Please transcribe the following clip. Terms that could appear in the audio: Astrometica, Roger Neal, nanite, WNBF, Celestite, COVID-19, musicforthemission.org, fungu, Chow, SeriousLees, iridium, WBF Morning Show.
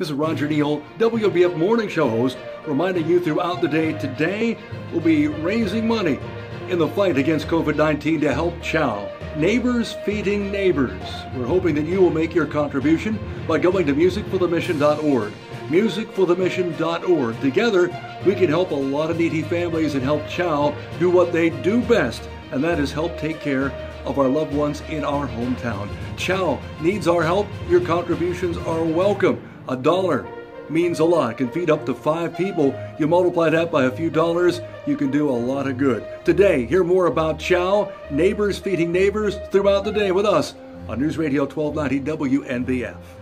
This is Roger Neal, WBF Morning Show host, reminding you throughout the day today we'll be raising money in the fight against COVID-19 to help Chow. Neighbors feeding neighbors. We're hoping that you will make your contribution by going to musicforthemission.org. Musicforthemission.org. Together, we can help a lot of needy families and help Chow do what they do best, and that is help take care of our loved ones in our hometown. Chow needs our help. Your contributions are welcome. $1 means a lot. It can feed up to 5 people. You multiply that by a few dollars, you can do a lot of good. Today, hear more about Chow, neighbors feeding neighbors, throughout the day with us on News Radio 1290 WNBF.